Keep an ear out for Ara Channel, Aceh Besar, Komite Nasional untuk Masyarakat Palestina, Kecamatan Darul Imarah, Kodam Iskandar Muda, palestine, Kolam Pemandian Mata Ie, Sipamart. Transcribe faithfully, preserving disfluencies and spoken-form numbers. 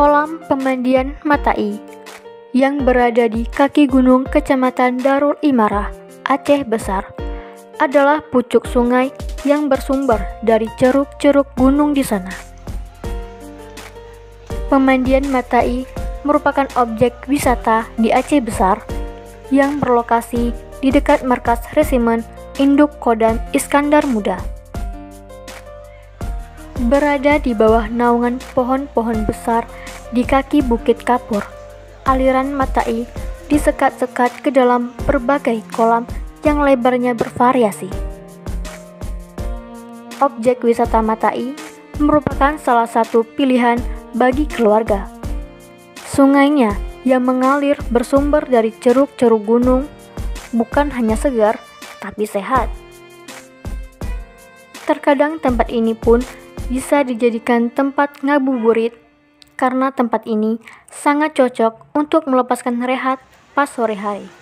Kolam Pemandian Mata Ie yang berada di kaki gunung Kecamatan Darul Imarah, Aceh Besar, adalah pucuk sungai yang bersumber dari ceruk-ceruk gunung di sana. Pemandian Mata Ie merupakan objek wisata di Aceh Besar yang berlokasi di dekat markas resimen Induk Kodam Iskandar Muda. Berada di bawah naungan pohon-pohon besar di kaki Bukit Kapur, aliran Mata Ie disekat-sekat ke dalam berbagai kolam yang lebarnya bervariasi. Objek wisata Mata Ie merupakan salah satu pilihan bagi keluarga. Sungainya yang mengalir bersumber dari ceruk-ceruk gunung bukan hanya segar, tapi sehat. Terkadang tempat ini pun bisa dijadikan tempat ngabuburit karena tempat ini sangat cocok untuk melepaskan rehat pas sore hari.